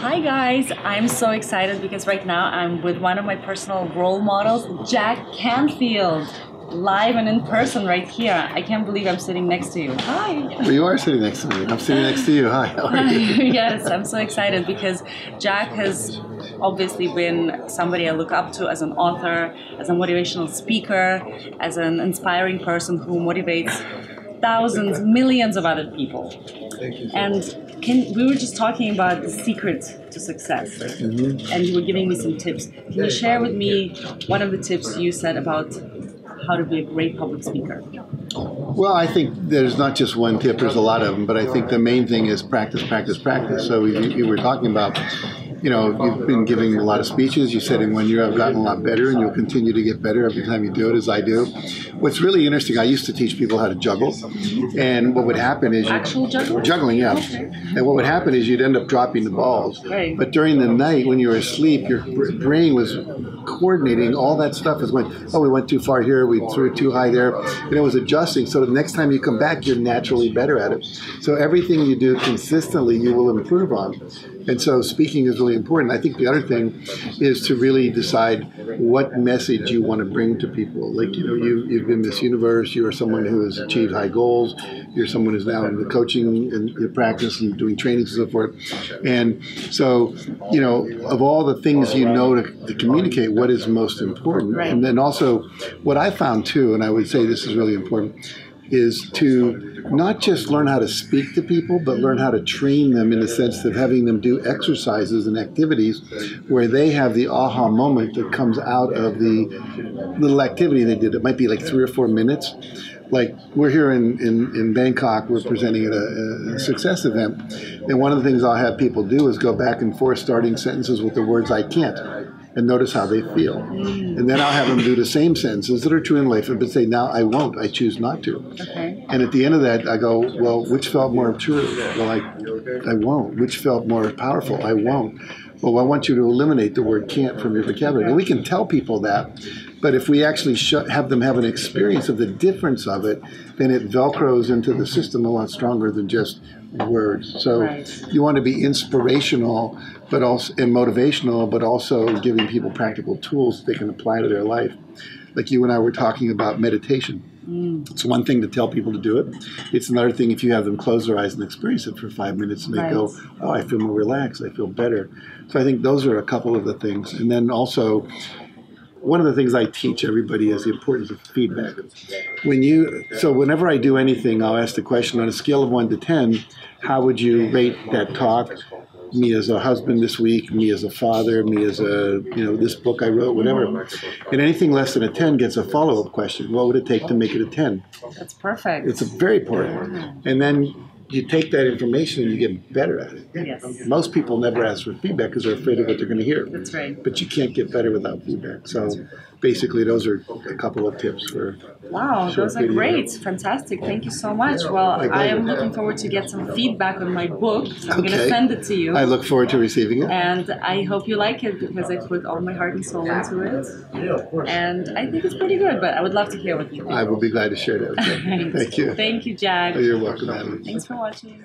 Hi guys, I'm so excited because right now I'm with one of my personal role models, Jack Canfield, live and in person right here. I can't believe I'm sitting next to you. Hi. Well, you are sitting next to me. I'm sitting next to you. Hi, how are you? Yes, I'm so excited because Jack has obviously been somebody I look up to as an author, as a motivational speaker, as an inspiring person who motivates thousands, millions of other people. Thank you so much. We were just talking about the secret to success, and you were giving me some tips. Can you share with me one of the tips you said about how to be a great public speaker? Well, I think there's not just one tip, there's a lot of them, but I think the main thing is practice, practice, practice. So you were talking about, you know, you've been giving a lot of speeches. You said in 1 year I've gotten a lot better, and you'll continue to get better every time you do it, as I do. What's really interesting, I used to teach people how to juggle, and what would happen is juggling, yeah. Okay. And what would happen is you'd end up dropping the balls. Right. But during the night, when you were asleep, your brain was coordinating all that stuff. Is going, oh, we went too far here, we threw it too high there, and it was adjusting. So the next time you come back, you're naturally better at it. So everything you do consistently, you will improve on. And so speaking is really important. I think the other thing is to really decide what message you want to bring to people. Like, you know, you've been Miss Universe, you are someone who has achieved high goals, you're someone who's now in the coaching and practice and doing trainings and so forth. And so, you know, of all the things you know to communicate, what is most important? Right. And then also, what I found too, and I would say this is really important, is to not just learn how to speak to people, but learn how to train them in the sense of having them do exercises and activities where they have the aha moment that comes out of the little activity they did. It might be like 3 or 4 minutes. Like, we're here in Bangkok, we're presenting at a success event, and one of the things I'll have people do is go back and forth starting sentences with the words "I can't," and notice how they feel. And then I'll have them do the same sentences that are true in life, but say, now I won't, I choose not to. Okay. And at the end of that, I go, well, which felt more true? Well, I won't. Which felt more powerful? I won't. Well, I want you to eliminate the word can't from your vocabulary. And we can tell people that, but if we actually have them have an experience of the difference of it, then it velcros into the system a lot stronger than just words. So you want to be inspirational but also and motivational, but also giving people practical tools they can apply to their life. Like you and I were talking about meditation. It's one thing to tell people to do it. It's another thing if you have them close their eyes and experience it for 5 minutes and they go, oh, I feel more relaxed, I feel better. So I think those are a couple of the things. And then also, one of the things I teach everybody is the importance of feedback. So whenever I do anything, I'll ask the question, on a scale of 1 to 10, how would you rate that talk? Me as a husband this week, me as a father, me as a, you know, this book I wrote, whatever. And anything less than a 10 gets a follow-up question. What would it take to make it a 10? That's perfect. It's very important. And then you take that information and you get better at it. Yes. Most people never ask for feedback because they're afraid of what they're going to hear. That's right. But you can't get better without feedback. So basically those are a couple of tips for... Wow, those are great. Fantastic. Thank you so much. Well, I am looking forward to get some feedback on my book. So I'm going to send it to you. I look forward to receiving it. And I hope you like it because I put all my heart and soul into it. Yeah, of course. And I think it's pretty good, but I would love to hear what you think. I will be glad to share that with you. Thank you. Thank you, Jack. Oh, you're welcome, Adam. Thanks for watching.